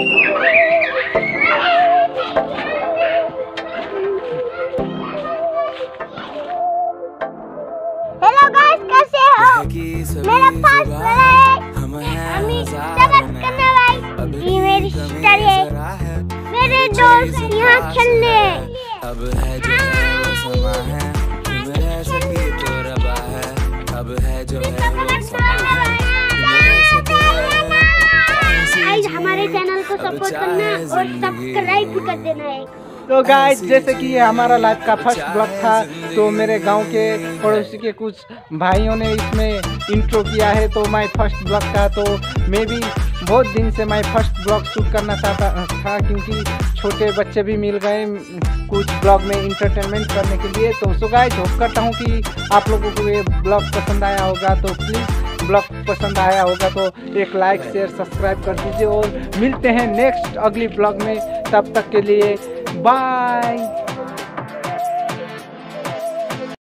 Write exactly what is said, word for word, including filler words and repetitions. मेरा पास बड़ा है, अम्मी सबक करने वाली, ये मेरी सिस्टर है, मेरे दोस्त यहाँ खेलने अब है जो है वो समा है, मेरे सखी तो रबा है, अब है जो है वो समा है। गाइस हमारे चैनल को सपोर्ट करना और सब्सक्राइब भी कर देना है। तो गाइस जैसे कि ये हमारा लाइफ का फर्स्ट ब्लॉग था, तो मेरे गांव के पड़ोसी के कुछ भाइयों ने इसमें इंट्रो किया है, तो मैं फर्स्ट ब्लॉग था, तो मैं भी बहुत दिन से मैं फर्स्ट ब्लॉग शूट करना चाहता था, क्योंकि छोटे बच्चे भी मिल गए कुछ ब्लॉग में इंटरटेनमेंट करने के लिए। तो सो गाइस होप करता हूँ कि आप लोगों को ये ब्लॉग पसंद आया होगा, तो प्लीज़ ब्लॉग पसंद आया होगा तो एक लाइक शेयर सब्सक्राइब कर दीजिए, और मिलते हैं नेक्स्ट अगली ब्लॉग में, तब तक के लिए बाय।